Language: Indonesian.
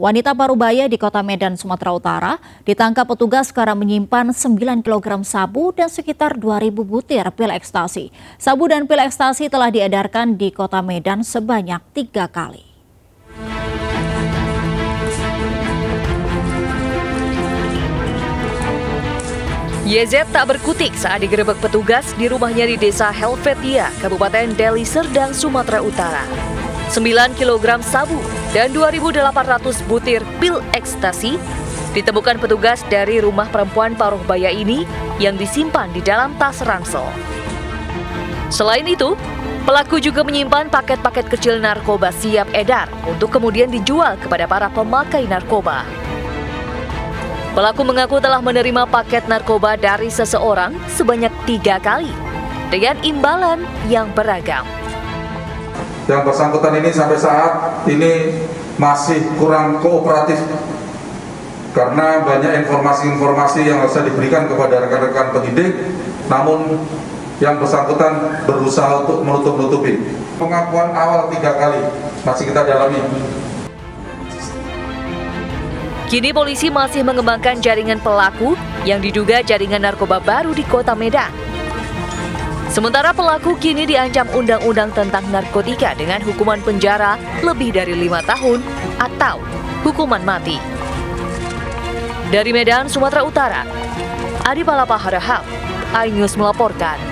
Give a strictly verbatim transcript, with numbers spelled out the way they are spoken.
wanita parubaya di kota Medan, Sumatera Utara ditangkap petugas karena menyimpan sembilan kilogram sabu dan sekitar dua ribu butir pil ekstasi. Sabu dan pil ekstasi telah diedarkan di kota Medan sebanyak tiga kali. Y Z tak berkutik saat digerebek petugas di rumahnya di desa Helvetia, Kabupaten Deli Serdang, Sumatera Utara. sembilan kilogram sabu dan dua ribu delapan ratus butir pil ekstasi ditemukan petugas dari rumah perempuan parubaya ini yang disimpan di dalam tas ransel. Selain itu, pelaku juga menyimpan paket-paket kecil narkoba siap edar untuk kemudian dijual kepada para pemakai narkoba. Pelaku mengaku telah menerima paket narkoba dari seseorang sebanyak tiga kali dengan imbalan yang beragam. Yang bersangkutan ini sampai saat ini masih kurang kooperatif karena banyak informasi-informasi yang harus diberikan kepada rekan-rekan penyidik, namun yang bersangkutan berusaha untuk menutup-nutupi. Pengakuan awal tiga kali masih kita dalami. Kini polisi masih mengembangkan jaringan pelaku yang diduga jaringan narkoba baru di kota Medan. Sementara pelaku kini diancam undang-undang tentang narkotika dengan hukuman penjara lebih dari lima tahun atau hukuman mati. Dari Medan, Sumatera Utara, Adi Palapa Harahap, iNews melaporkan.